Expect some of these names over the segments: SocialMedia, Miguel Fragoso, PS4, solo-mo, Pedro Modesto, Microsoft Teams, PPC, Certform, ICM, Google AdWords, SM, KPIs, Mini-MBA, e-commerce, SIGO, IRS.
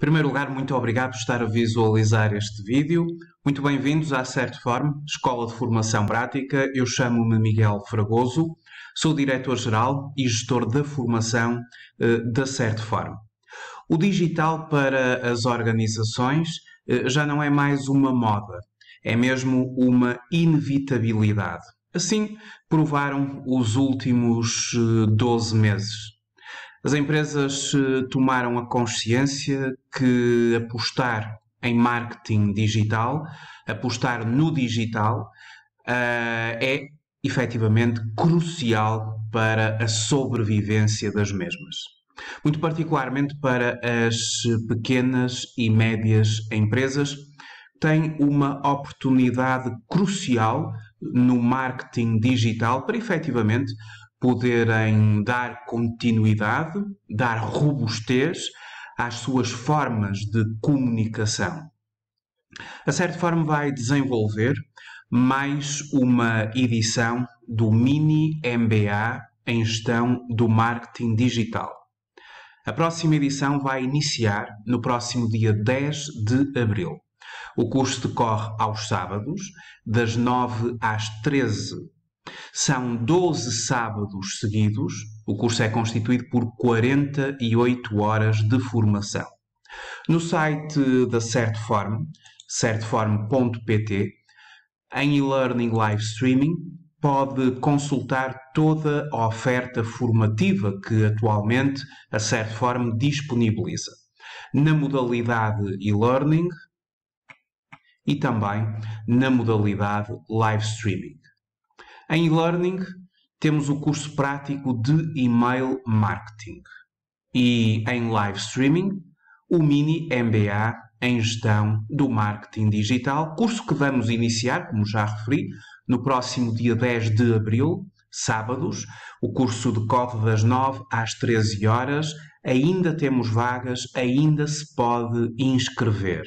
Em primeiro lugar, muito obrigado por estar a visualizar este vídeo. Muito bem-vindos à Certform, Escola de Formação Prática. Eu chamo-me Miguel Fragoso, sou diretor-geral e gestor da formação da Certform. O digital para as organizações já não é mais uma moda, é mesmo uma inevitabilidade. Assim provaram os últimos 12 meses. As empresas tomaram a consciência que apostar em marketing digital, apostar no digital, é efetivamente crucial para a sobrevivência das mesmas. Muito particularmente para as pequenas e médias empresas, têm uma oportunidade crucial no marketing digital para efetivamente poderem dar continuidade, dar robustez às suas formas de comunicação. A Certform vai desenvolver mais uma edição do Mini-MBA em Gestão do Marketing Digital. A próxima edição vai iniciar no próximo dia 10 de abril. O curso decorre aos sábados, das 9 às 13 horas. São 12 sábados seguidos, o curso é constituído por 48 horas de formação. No site da Certform, certform.pt, em e-learning live streaming, pode consultar toda a oferta formativa que atualmente a Certform disponibiliza, na modalidade e-learning e também na modalidade live streaming. Em e-learning, temos o curso prático de e-mail marketing e, em live streaming, o Mini-MBA em Gestão do Marketing Digital, curso que vamos iniciar, como já referi, no próximo dia 10 de abril, sábados. O curso decorre das 9 às 13 horas, ainda temos vagas, ainda se pode inscrever.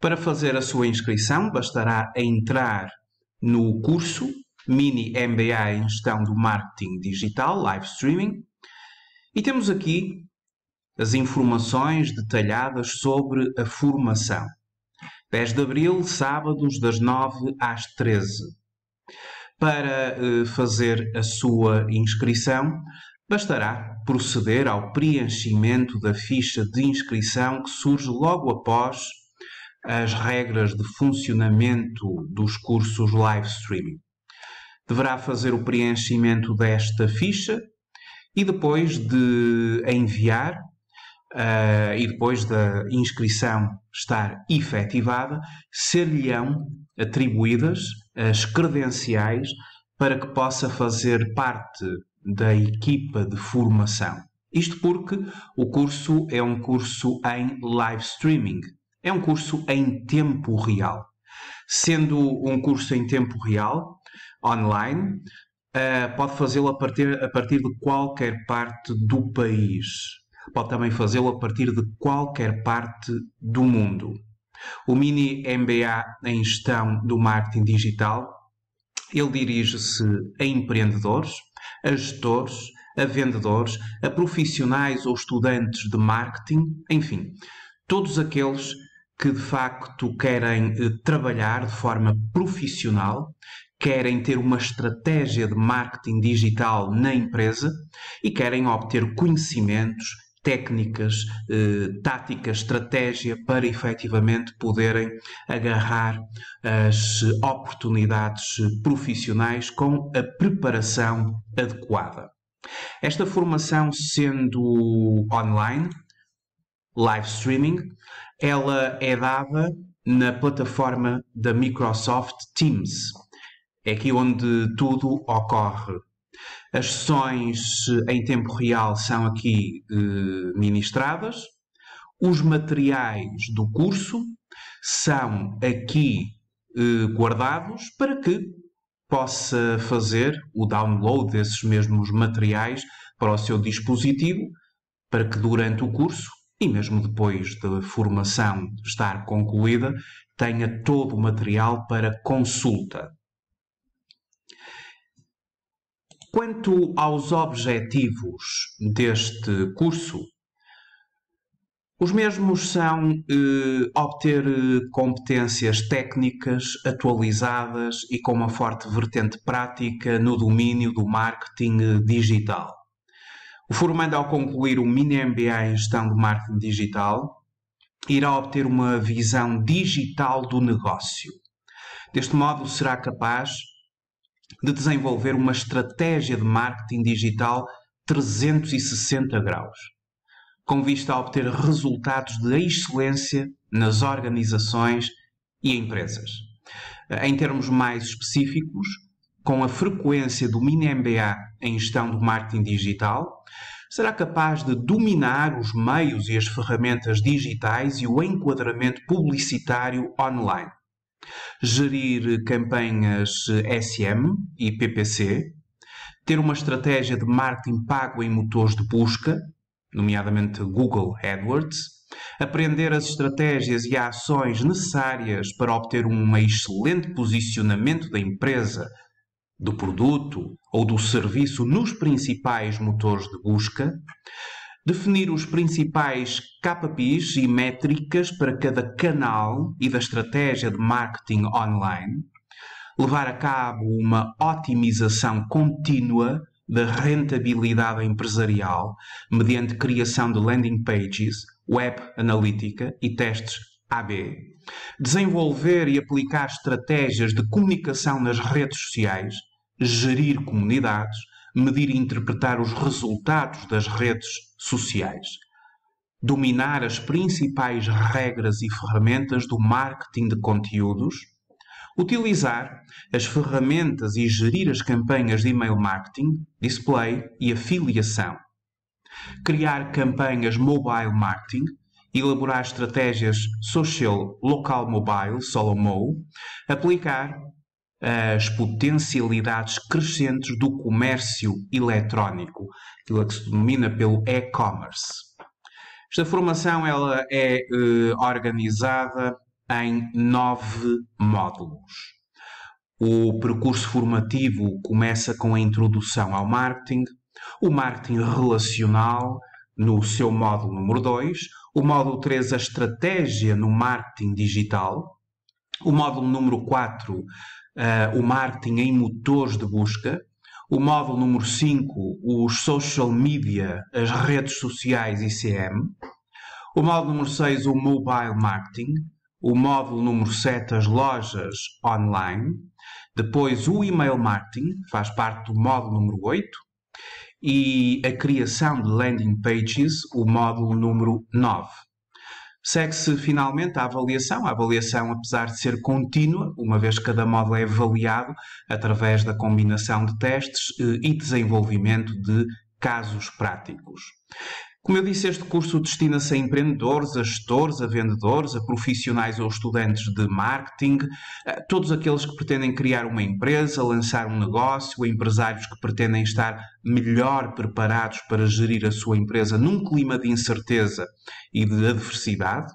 Para fazer a sua inscrição, bastará entrar no curso Mini-MBA em Gestão do Marketing Digital, Live Streaming, e temos aqui as informações detalhadas sobre a formação. 10 de abril, sábados, das 9 às 13. Para fazer a sua inscrição, bastará proceder ao preenchimento da ficha de inscrição que surge logo após as regras de funcionamento dos cursos Live Streaming. Deverá fazer o preenchimento desta ficha e depois de enviar e depois da inscrição estar efetivada, ser-lhe-ão atribuídas as credenciais para que possa fazer parte da equipa de formação. Isto porque o curso é um curso em live streaming, é um curso em tempo real. Sendo um curso em tempo real, online, pode fazê-lo a partir de qualquer parte do país. Pode também fazê-lo a partir de qualquer parte do mundo. O Mini-MBA em Gestão do Marketing Digital, ele dirige-se a empreendedores, a gestores, a vendedores, a profissionais ou estudantes de marketing, enfim, todos aqueles que de facto querem trabalhar de forma profissional, querem ter uma estratégia de marketing digital na empresa e querem obter conhecimentos, técnicas, táticas, estratégia para efetivamente poderem agarrar as oportunidades profissionais com a preparação adequada. Esta formação, sendo online, live streaming, ela é dada na plataforma da Microsoft Teams. É aqui onde tudo ocorre. As sessões em tempo real são aqui ministradas. Os materiais do curso são aqui guardados para que possa fazer o download desses mesmos materiais para o seu dispositivo, para que durante o curso, e mesmo depois da formação estar concluída, tenha todo o material para consulta. Quanto aos objetivos deste curso, Os mesmos são obter competências técnicas atualizadas e com uma forte vertente prática no domínio do marketing digital. O formando, ao concluir o Mini-MBA em Gestão de Marketing Digital, irá obter uma visão digital do negócio. Deste modo, será capaz de desenvolver uma estratégia de marketing digital 360 graus. Com vista a obter resultados de excelência nas organizações e empresas. Em termos mais específicos, com a frequência do Mini-MBA em Gestão do Marketing Digital, será capaz de dominar os meios e as ferramentas digitais e o enquadramento publicitário online, gerir campanhas SM e PPC, ter uma estratégia de marketing pago em motores de busca, nomeadamente Google AdWords, aprender as estratégias e ações necessárias para obter um excelente posicionamento da empresa, do produto ou do serviço nos principais motores de busca, definir os principais KPIs e métricas para cada canal e da estratégia de marketing online, levar a cabo uma otimização contínua da rentabilidade empresarial mediante criação de landing pages, web analítica e testes AB, desenvolver e aplicar estratégias de comunicação nas redes sociais, gerir comunidades, medir e interpretar os resultados das redes sociais, dominar as principais regras e ferramentas do marketing de conteúdos, utilizar as ferramentas e gerir as campanhas de e-mail marketing, display e afiliação. Criar campanhas mobile marketing, elaborar estratégias social local mobile, solo-mo, aplicar as potencialidades crescentes do comércio eletrónico, aquilo que se denomina pelo e-commerce. Esta formação ela é organizada em 9 módulos. O percurso formativo começa com a introdução ao marketing, o marketing relacional no seu módulo número 2, o módulo 3, a estratégia no marketing digital, o módulo número 4, o marketing em motores de busca, o módulo número 5, os social media, as redes sociais ICM, o módulo número 6, o mobile marketing, o módulo número 7, as lojas online, depois o e-mail marketing, faz parte do módulo número 8, e a criação de landing pages, o módulo número 9. Segue-se finalmente a avaliação apesar de ser contínua, uma vez que cada módulo é avaliado através da combinação de testes e desenvolvimento de casos práticos. Como eu disse, este curso destina-se a empreendedores, a gestores, a vendedores, a profissionais ou estudantes de marketing, a todos aqueles que pretendem criar uma empresa, lançar um negócio, a empresários que pretendem estar melhor preparados para gerir a sua empresa num clima de incerteza e de adversidade,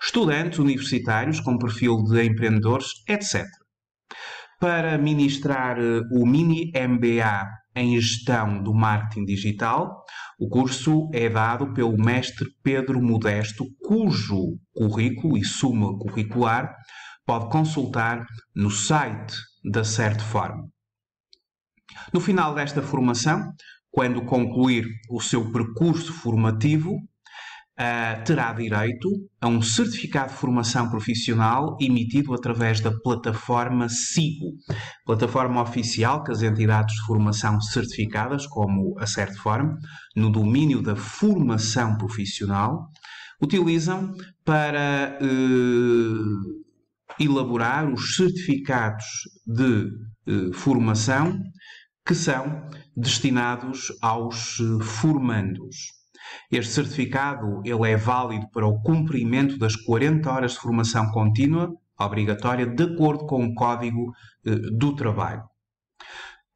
estudantes universitários com perfil de empreendedores, etc. Para ministrar o Mini-MBA em Gestão do Marketing Digital, o curso é dado pelo mestre Pedro Modesto, cujo currículo e suma curricular pode consultar no site da Certform. No final desta formação, quando concluir o seu percurso formativo, terá direito a um certificado de formação profissional emitido através da plataforma SIGO, plataforma oficial que as entidades de formação certificadas, como a Certform, no domínio da formação profissional, utilizam para elaborar os certificados de formação que são destinados aos formandos. Este certificado ele é válido para o cumprimento das 40 horas de formação contínua, obrigatória, de acordo com o Código do Trabalho.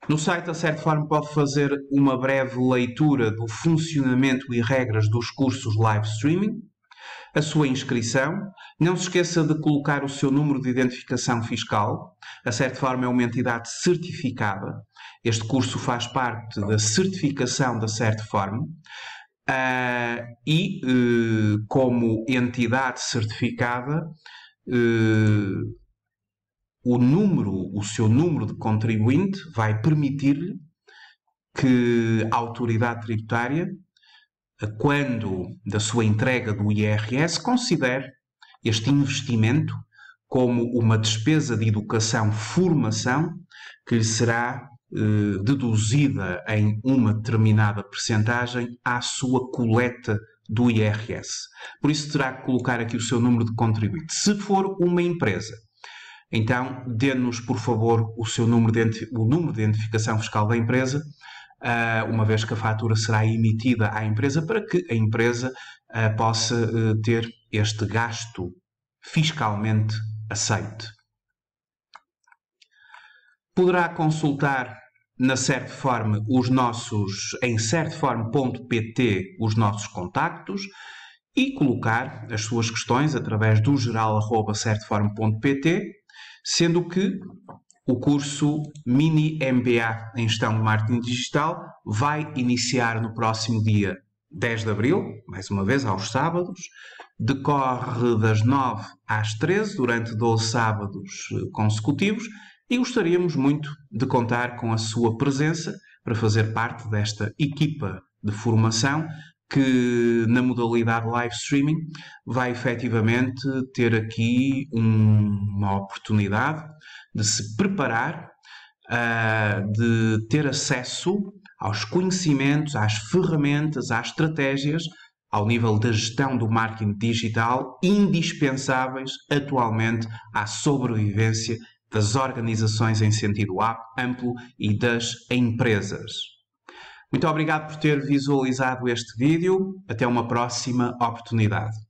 No site da Certform pode fazer uma breve leitura do funcionamento e regras dos cursos live streaming, a sua inscrição, não se esqueça de colocar o seu número de identificação fiscal, a Certform é uma entidade certificada, este curso faz parte da certificação da Certform. como entidade certificada, o seu número de contribuinte vai permitir-lhe que a autoridade tributária, quando da sua entrega do IRS, considere este investimento como uma despesa de educação-formação que lhe será deduzida em uma determinada percentagem à sua coleta do IRS. Por isso terá que colocar aqui o seu número de contribuinte. Se for uma empresa, então dê-nos, por favor, o seu número de identificação fiscal da empresa, uma vez que a fatura será emitida à empresa, para que a empresa possa ter este gasto fiscalmente aceito. Poderá consultar na Certform em certform.pt os nossos contactos e colocar as suas questões através do geral@certform.pt, sendo que o curso Mini-MBA em Gestão de Marketing Digital vai iniciar no próximo dia 10 de Abril, mais uma vez aos sábados. Decorre das 9 às 13, durante 12 sábados consecutivos. E gostaríamos muito de contar com a sua presença para fazer parte desta equipa de formação que, na modalidade live streaming, vai efetivamente ter aqui uma oportunidade de se preparar, de ter acesso aos conhecimentos, às ferramentas, às estratégias, ao nível da gestão do marketing digital, indispensáveis atualmente à sobrevivência das organizações em sentido amplo e das empresas. Muito obrigado por ter visualizado este vídeo. Até uma próxima oportunidade.